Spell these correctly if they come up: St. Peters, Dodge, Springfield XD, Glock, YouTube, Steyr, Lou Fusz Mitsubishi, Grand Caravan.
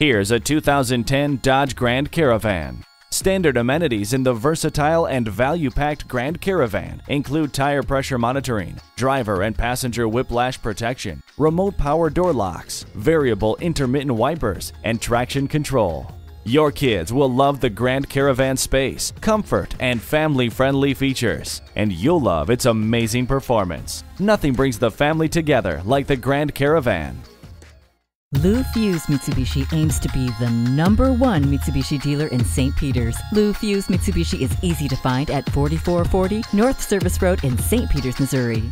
Here's a 2010 Dodge Grand Caravan. Standard amenities in the versatile and value-packed Grand Caravan include tire pressure monitoring, driver and passenger whiplash protection, remote power door locks, variable intermittent wipers, and traction control. Your kids will love the Grand Caravan space, comfort, and family-friendly features. And you'll love its amazing performance. Nothing brings the family together like the Grand Caravan. Lou Fusz Mitsubishi aims to be the #1 Mitsubishi dealer in St. Peters. Lou Fusz Mitsubishi is easy to find at 4440 North Service Road in St. Peters, Missouri.